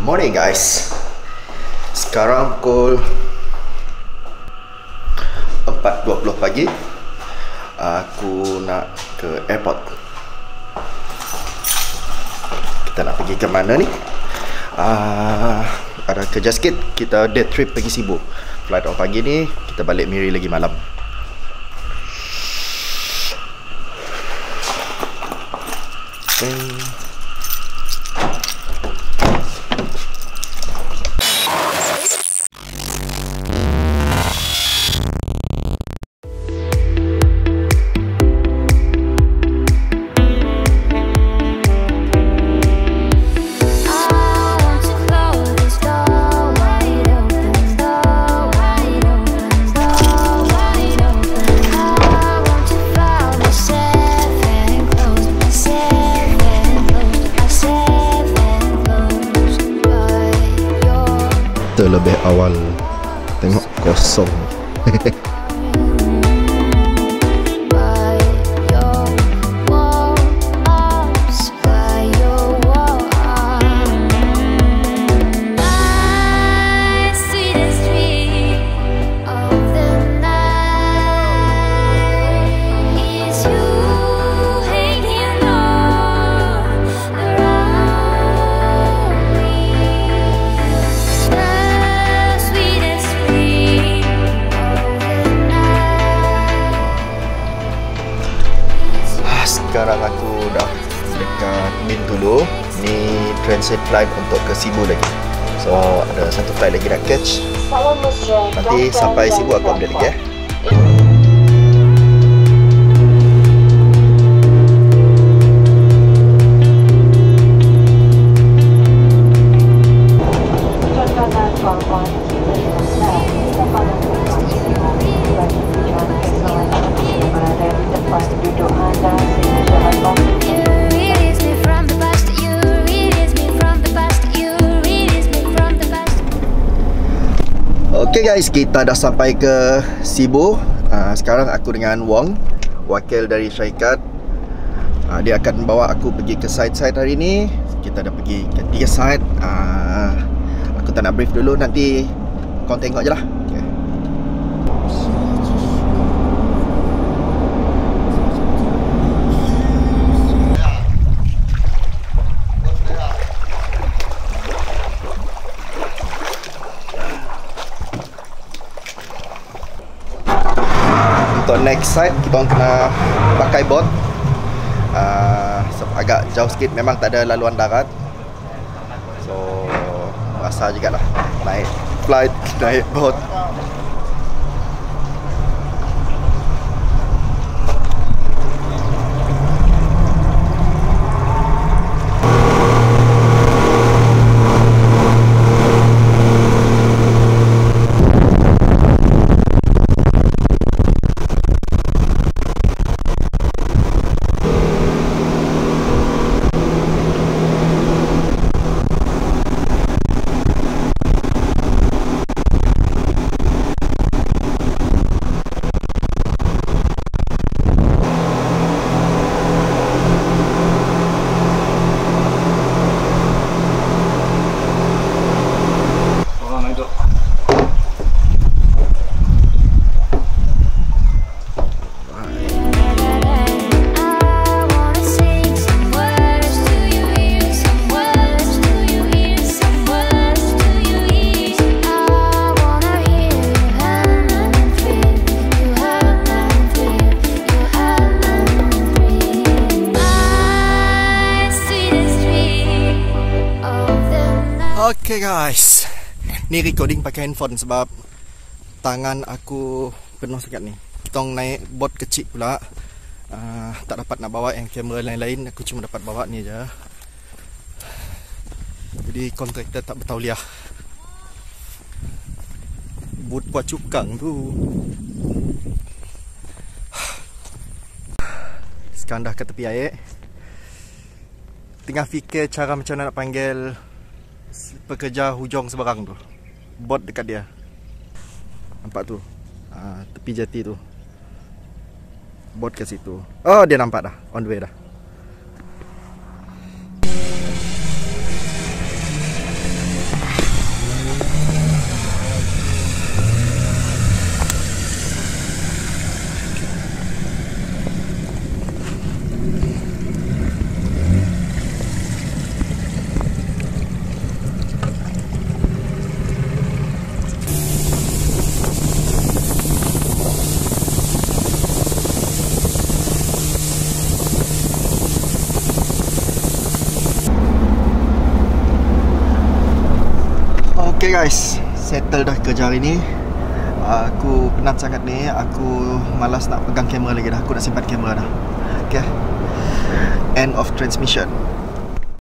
morning guys. Sekarang pukul 4.20 pagi. Aku nak ke airport. Kita nak pergi ke mana ni? Ada kerja sikit. Kita day trip pergi Sibu. Flight on pagi ni, kita balik Miri lagi malam. Okay. Lebih awal tengok kosong. Sekarang aku dah dekat Bintulu. Ni transit flight untuk ke Sibu lagi. So ada satu flight lagi nak catch. Nanti sampai Sibu aku update lagi ya. Okay guys, kita dah sampai ke Sibu. Sekarang aku dengan Wong, wakil dari syarikat. Dia akan bawa aku pergi ke site-site hari ni. Kita dah pergi ke 3 site. Aku tak nak brief dulu, nanti kau tengok je lah. Okay. Next side kita kena pakai bot. Agak jauh sikit, memang tak ada laluan darat. So rasa jugalah naik flight, naik bot. Okay guys, ni recording pakai handphone sebab tangan aku penuh sangat ni. Kita naik bot kecil pula. Tak dapat nak bawa yang kamera lain-lain, aku cuma dapat bawa ni je. Jadi kontraktor tak bertauliah. Bot buat cukang tu. Sekarang dah ke tepi air. Tengah fikir cara macam mana nak panggil pekerja hujung sebarang tu. Bot dekat dia. Nampak tu, tepi jati tu. Bot ke situ. Oh, dia nampak dah, on the way dah. Okay guys, settle dah kerja hari ni. Aku penat sangat ni. Aku malas nak pegang kamera lagi dah. Aku nak simpan kamera dah. Okay, end of transmission.